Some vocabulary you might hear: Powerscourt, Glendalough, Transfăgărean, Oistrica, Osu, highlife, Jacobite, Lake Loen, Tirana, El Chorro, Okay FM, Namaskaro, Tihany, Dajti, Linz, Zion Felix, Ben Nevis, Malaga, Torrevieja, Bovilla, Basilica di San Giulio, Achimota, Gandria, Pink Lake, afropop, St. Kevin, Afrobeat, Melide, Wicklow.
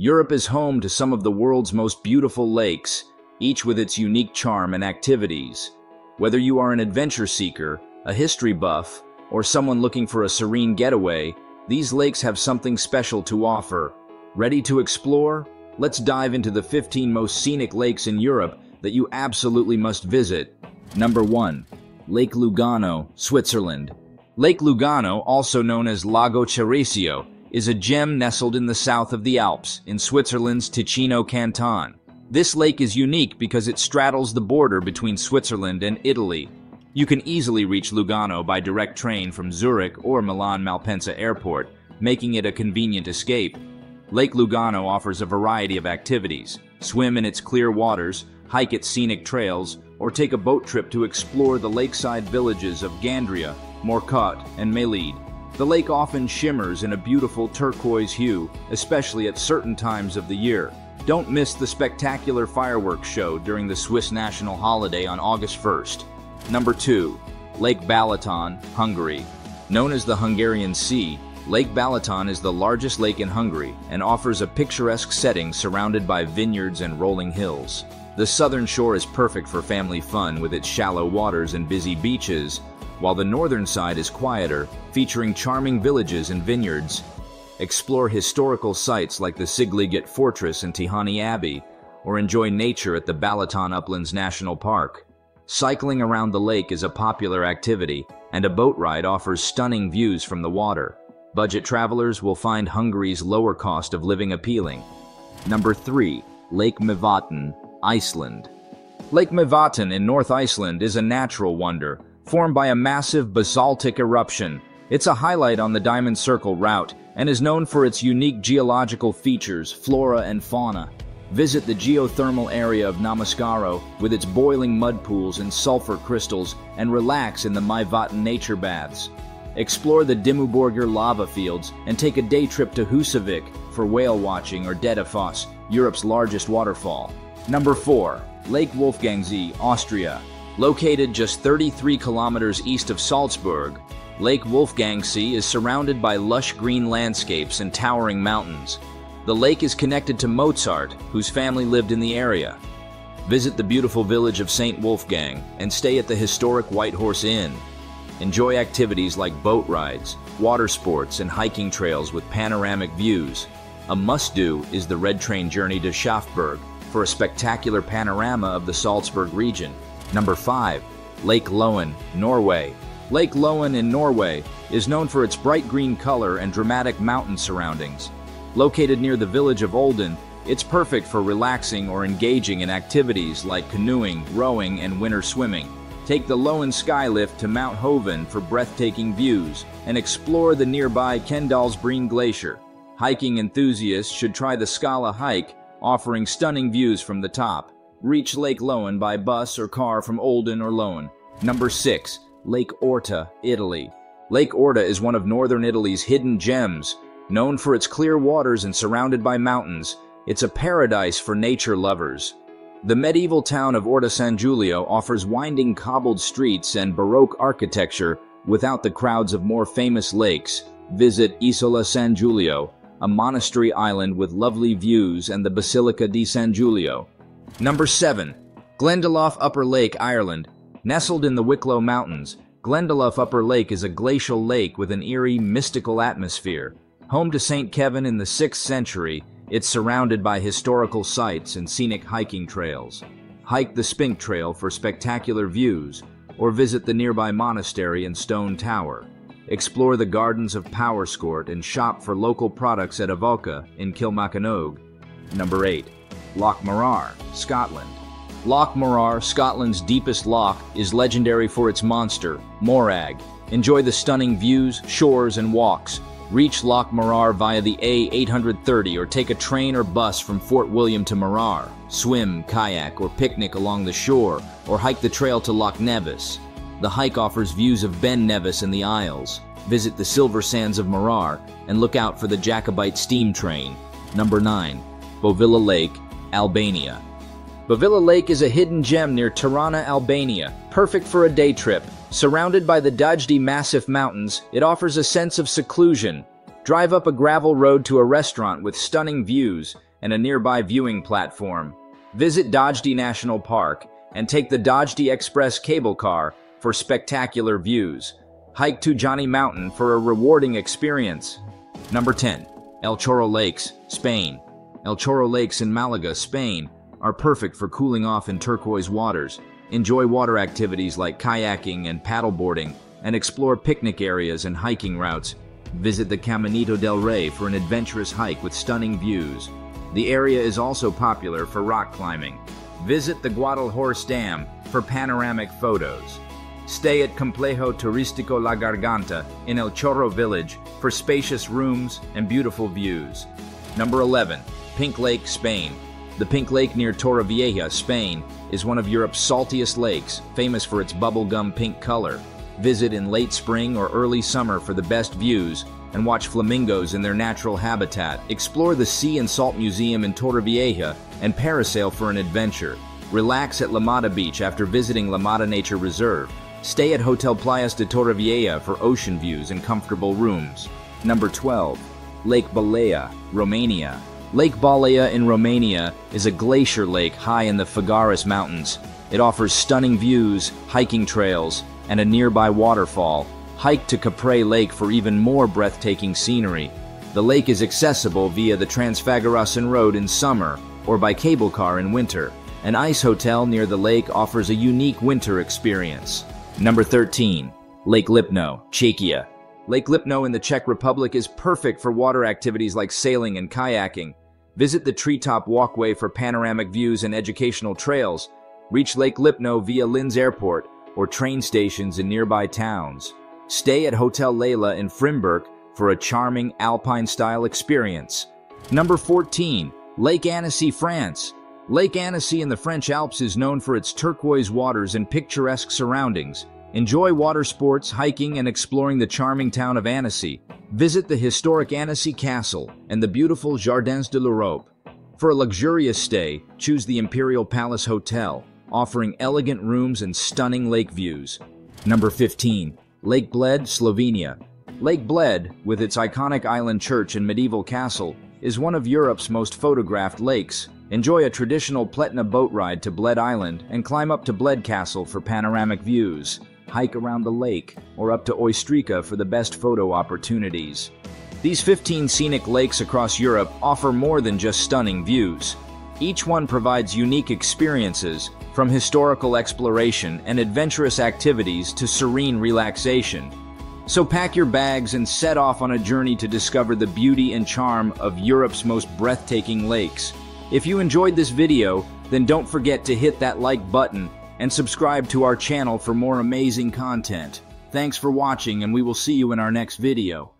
Europe is home to some of the world's most beautiful lakes, each with its unique charm and activities. Whether you are an adventure seeker, a history buff, or someone looking for a serene getaway, these lakes have something special to offer. Ready to explore? Let's dive into the 15 most scenic lakes in Europe that you absolutely must visit. Number 1. Lake Lugano, Switzerland. Lake Lugano, also known as Lago Ceresio, is a gem nestled in the south of the Alps, in Switzerland's Ticino canton. This lake is unique because it straddles the border between Switzerland and Italy. You can easily reach Lugano by direct train from Zurich or Milan Malpensa Airport, making it a convenient escape. Lake Lugano offers a variety of activities. Swim in its clear waters, hike its scenic trails, or take a boat trip to explore the lakeside villages of Gandria, Morcote, and Melide. The lake often shimmers in a beautiful turquoise hue, especially at certain times of the year. Don't miss the spectacular fireworks show during the Swiss national holiday on August 1st. Number 2. Lake Balaton, Hungary. Known as the Hungarian Sea, Lake Balaton is the largest lake in Hungary and offers a picturesque setting surrounded by vineyards and rolling hills. The southern shore is perfect for family fun with its shallow waters and busy beaches, while the northern side is quieter, featuring charming villages and vineyards. Explore historical sites like the Sigliget Fortress and Tihany Abbey, or enjoy nature at the Balaton Uplands National Park. Cycling around the lake is a popular activity, and a boat ride offers stunning views from the water. Budget travelers will find Hungary's lower cost of living appealing. Number 3. Lake Mývatn, Iceland. Lake Mývatn in North Iceland is a natural wonder, formed by a massive basaltic eruption. It's a highlight on the Diamond Circle route and is known for its unique geological features, flora and fauna. Visit the geothermal area of Namaskaro with its boiling mud pools and sulfur crystals and relax in the Mývatn nature baths. Explore the Dimmuborgir lava fields and take a day trip to Husavik for whale watching or Dettifoss, Europe's largest waterfall. Number 4. Lake Wolfgangsee, Austria. Located just 33 kilometers east of Salzburg, Lake Wolfgangsee is surrounded by lush green landscapes and towering mountains. The lake is connected to Mozart, whose family lived in the area. Visit the beautiful village of St. Wolfgang and stay at the historic White Horse Inn. Enjoy activities like boat rides, water sports, and hiking trails with panoramic views. A must-do is the red train journey to Schaffberg for a spectacular panorama of the Salzburg region. Number 5. Lake Loen, Norway. Lake Loen in Norway is known for its bright green color and dramatic mountain surroundings. Located near the village of Olden, it's perfect for relaxing or engaging in activities like canoeing, rowing, and winter swimming. Take the Loen skylift to Mount Hoven for breathtaking views and explore the nearby Kendalsbreen Glacier. Hiking enthusiasts should try the Skala hike, offering stunning views from the top. Reach Lake Loen by bus or car from Olden or Loen. Number 6. Lake Orta, Italy. Lake Orta is one of northern Italy's hidden gems. Known for its clear waters and surrounded by mountains, it's a paradise for nature lovers. The medieval town of Orta San Giulio offers winding cobbled streets and Baroque architecture without the crowds of more famous lakes. Visit Isola San Giulio, a monastery island with lovely views, and the Basilica di San Giulio. Number 7. Glendalough Upper Lake, Ireland. Nestled in the Wicklow Mountains, Glendalough Upper Lake is a glacial lake with an eerie, mystical atmosphere. Home to St. Kevin in the 6th century, it's surrounded by historical sites and scenic hiking trails. Hike the Spink Trail for spectacular views, or visit the nearby monastery and stone tower. Explore the gardens of Powerscourt and shop for local products at Avoca in Kilmaconogue. Number 8. Loch Morar, Scotland. Loch Morar, Scotland's deepest loch, is legendary for its monster, Morag. Enjoy the stunning views, shores, and walks. Reach Loch Morar via the A830 or take a train or bus from Fort William to Morar. Swim, kayak, or picnic along the shore, or hike the trail to Loch Nevis. The hike offers views of Ben Nevis and the Isles. Visit the silver sands of Morar and look out for the Jacobite steam train. Number 9. Bovilla Lake, Albania. Bovilla Lake is a hidden gem near Tirana, Albania, perfect for a day trip. Surrounded by the Dajti massif mountains, it offers a sense of seclusion. Drive up a gravel road to a restaurant with stunning views and a nearby viewing platform. Visit Dajti National Park and take the Dajti Express cable car for spectacular views. Hike to Johnny Mountain for a rewarding experience. Number 10. El Chorro Lakes, Spain. El Chorro Lakes in Malaga, Spain, are perfect for cooling off in turquoise waters. Enjoy water activities like kayaking and paddleboarding, and explore picnic areas and hiking routes. Visit the Caminito del Rey for an adventurous hike with stunning views. The area is also popular for rock climbing. Visit the Guadalhorce Dam for panoramic photos. Stay at Complejo Turístico La Garganta in El Chorro Village for spacious rooms and beautiful views. Number 11. Pink Lake, Spain. The Pink Lake near Torrevieja, Spain, is one of Europe's saltiest lakes, famous for its bubblegum pink color. Visit in late spring or early summer for the best views, and watch flamingos in their natural habitat. Explore the Sea and Salt Museum in Torrevieja and parasail for an adventure. Relax at La Mata Beach after visiting La Mata Nature Reserve. Stay at Hotel Playas de Torrevieja for ocean views and comfortable rooms. Number 12. Lake Bâlea, Romania. Lake Bâlea in Romania is a glacier lake high in the Făgares Mountains. It offers stunning views, hiking trails, and a nearby waterfall. Hike to Capre Lake for even more breathtaking scenery. The lake is accessible via the Transfăgărean Road in summer or by cable car in winter. An ice hotel near the lake offers a unique winter experience. Number 13. Lake Lipno, Czechia. Lake Lipno in the Czech Republic is perfect for water activities like sailing and kayaking. Visit the treetop walkway for panoramic views and educational trails. Reach Lake Lipno via Linz Airport or train stations in nearby towns. Stay at Hotel Leila in Frimberg for a charming alpine-style experience. Number 14. Lake Annecy, France. Lake Annecy in the French Alps is known for its turquoise waters and picturesque surroundings. Enjoy water sports, hiking, and exploring the charming town of Annecy. Visit the historic Annecy Castle and the beautiful Jardins de l'Europe. For a luxurious stay, choose the Imperial Palace Hotel, offering elegant rooms and stunning lake views. Number 15. Lake Bled, Slovenia. Lake Bled, with its iconic island church and medieval castle, is one of Europe's most photographed lakes. Enjoy a traditional Pletna boat ride to Bled Island and climb up to Bled Castle for panoramic views. Hike around the lake or up to Oistrica for the best photo opportunities. These 15 scenic lakes across Europe offer more than just stunning views. Each one provides unique experiences, from historical exploration and adventurous activities to serene relaxation. So pack your bags and set off on a journey to discover the beauty and charm of Europe's most breathtaking lakes. If you enjoyed this video, then don't forget to hit that like button and subscribe to our channel for more amazing content. Thanks for watching, and we will see you in our next video.